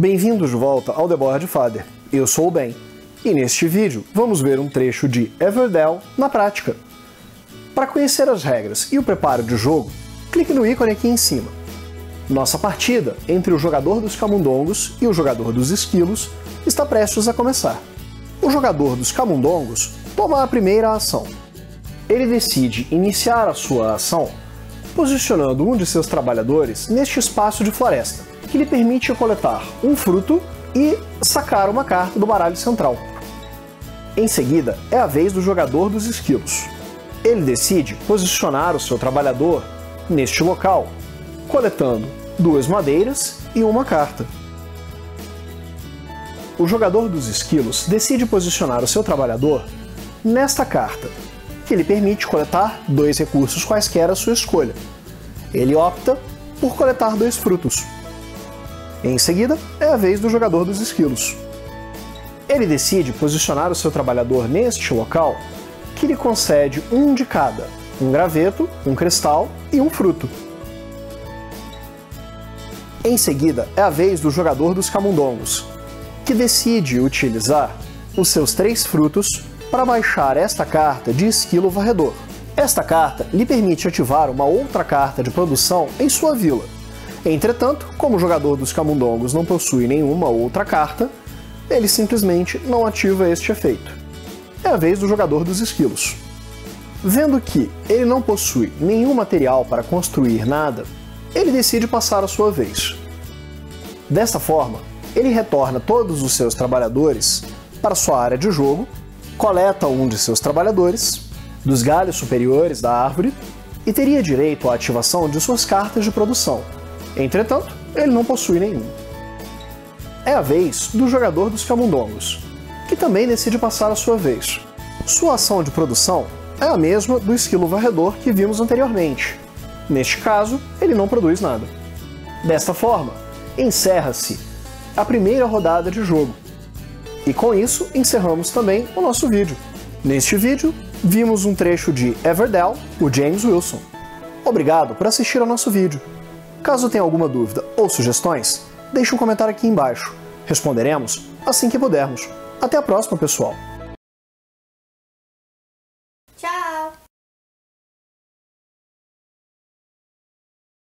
Bem-vindos de volta ao The Board Father. Eu sou o Ben, e neste vídeo vamos ver um trecho de Everdell na prática. Para conhecer as regras e o preparo de jogo, clique no ícone aqui em cima. Nossa partida entre o jogador dos camundongos e o jogador dos esquilos está prestes a começar. O jogador dos camundongos toma a primeira ação. Ele decide iniciar a sua ação posicionando um de seus trabalhadores neste espaço de floresta, que lhe permite coletar um fruto e sacar uma carta do baralho central. Em seguida, é a vez do jogador dos esquilos. Ele decide posicionar o seu trabalhador neste local, coletando duas madeiras e uma carta. O jogador dos esquilos decide posicionar o seu trabalhador nesta carta, que lhe permite coletar dois recursos quaisquer à sua escolha. Ele opta por coletar dois frutos. Em seguida, é a vez do jogador dos esquilos. Ele decide posicionar o seu trabalhador neste local, que lhe concede um de cada, um graveto, um cristal e um fruto. Em seguida, é a vez do jogador dos camundongos, que decide utilizar os seus três frutos para baixar esta carta de esquilo varredor. Esta carta lhe permite ativar uma outra carta de produção em sua vila. Entretanto, como o jogador dos camundongos não possui nenhuma outra carta, ele simplesmente não ativa este efeito. É a vez do jogador dos esquilos. Vendo que ele não possui nenhum material para construir nada, ele decide passar a sua vez. Desta forma, ele retorna todos os seus trabalhadores para sua área de jogo, coleta um de seus trabalhadores dos galhos superiores da árvore e teria direito à ativação de suas cartas de produção. Entretanto, ele não possui nenhum. É a vez do jogador dos camundongos, que também decide passar a sua vez. Sua ação de produção é a mesma do esquilo varredor que vimos anteriormente. Neste caso, ele não produz nada. Desta forma, encerra-se a primeira rodada de jogo. E com isso, encerramos também o nosso vídeo. Neste vídeo, vimos um trecho de Everdell, o James Wilson. Obrigado por assistir ao nosso vídeo. Caso tenha alguma dúvida ou sugestões, deixe um comentário aqui embaixo. Responderemos assim que pudermos. Até a próxima, pessoal!